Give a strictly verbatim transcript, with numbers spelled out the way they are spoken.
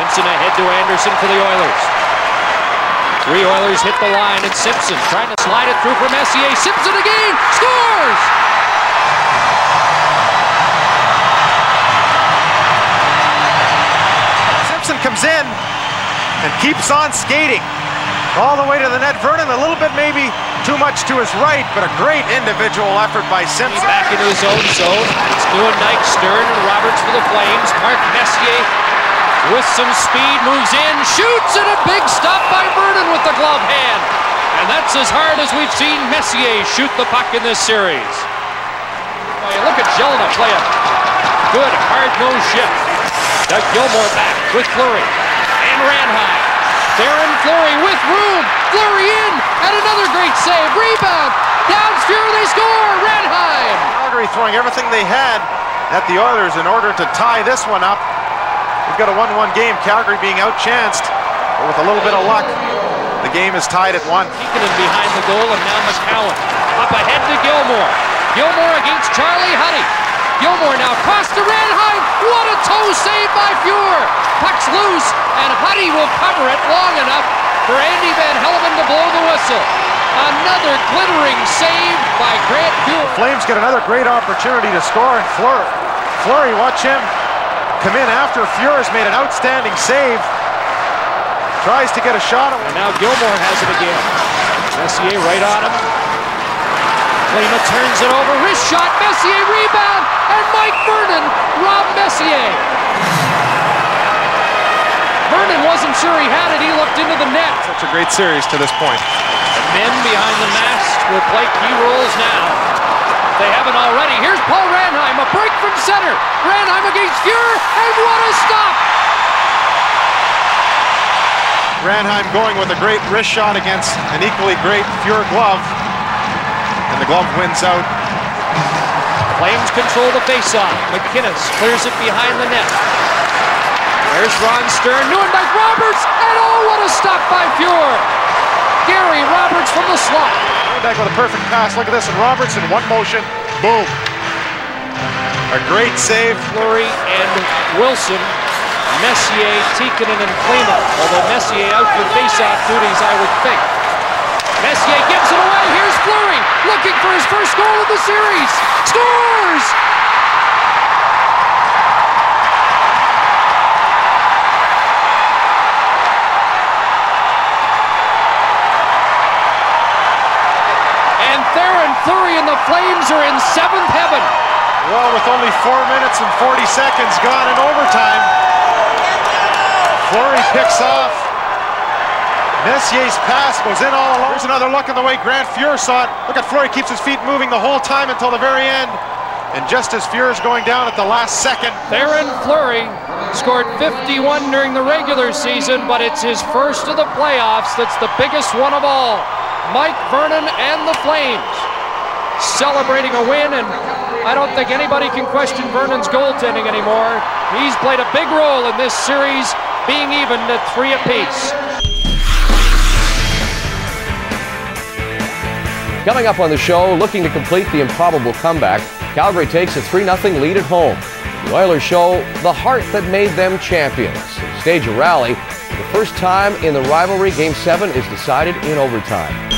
Simpson ahead to Anderson for the Oilers. Three Oilers hit the line, and Simpson trying to slide it through for Messier. Simpson again! Scores! Simpson comes in and keeps on skating all the way to the net. Vernon a little bit maybe too much to his right, but a great individual effort by Simpson. Back into his own zone. It's new and Knight, Stern and Roberts for the Flames. Mark Messier with some speed moves in, shoots, and a big stop by Vernon with the glove hand. And that's as hard as we've seen Messier shoot the puck in this series. Boy, look at Jelena play a good hard-nosed shift. Doug Gilmour back with Fleury and Ranheim. Darren Fleury with room, Fleury in, and another great save, rebound, downs Fuhr, they score, Ranheim! Calgary throwing everything they had at the Oilers in order to tie this one up. We've got a one one game, Calgary being outchanced, but with a little bit of luck, the game is tied at one. Tikkanen behind the goal, and now McCallum up ahead to Gilmour. Gilmour against Charlie Huddy. Gilmour now crossed to Ranheim. What a toe save by Fuhr. Puck's loose, and Huddy will cover it long enough for Andy Van Helleven to blow the whistle. Another glittering save by Grant Fuhr. Flames get another great opportunity to score, and Fleury. Fleury, watch him come in after Fuhr has made an outstanding save. Tries to get a shot. And now Gilmour has it again. Messier right on him. Klima turns it over. Wrist shot. Messier rebound. And Mike Vernon robbed Messier. Vernon wasn't sure he had it. He looked into the net. Such a great series to this point. The men behind the mask will play key roles now. If they haven't already. Here's Paul Ranheim. A break from center. Ranheim against Fuhr. And what a stop! Ranheim going with a great wrist shot against an equally great Fuhr glove. And the glove wins out. Flames control the faceoff. MacInnis clears it behind the net. There's Ron Stern. New and Mike Roberts. And oh, what a stop by Fuhr. Gary Roberts from the slot. Back with a perfect pass. Look at this. And Roberts in one motion. Boom. A great save. Fleury and Wilson. Messier, Tikkanen, and Klima. Although Messier out for faceoff duties, I would think. Messier gives it away. Here's Fleury looking for his first goal of the series. Scores! And Theron Fleury and the Flames are in seventh heaven. Well, with only four minutes and forty seconds gone in overtime, Fleury picks off. Messier's pass goes in all alone. Here's another look at the way Grant Fuhr saw it. Look at Fleury, keeps his feet moving the whole time until the very end. And just as Fuhr's going down at the last second. Theron Fleury scored fifty-one during the regular season, but it's his first of the playoffs that's the biggest one of all. Mike Vernon and the Flames celebrating a win, and I don't think anybody can question Vernon's goaltending anymore. He's played a big role in this series, being even at three apiece. Coming up on the show, looking to complete the improbable comeback, Calgary takes a three nothing lead at home. The Oilers show the heart that made them champions. They stage a rally. The first time in the rivalry, Game seven is decided in overtime.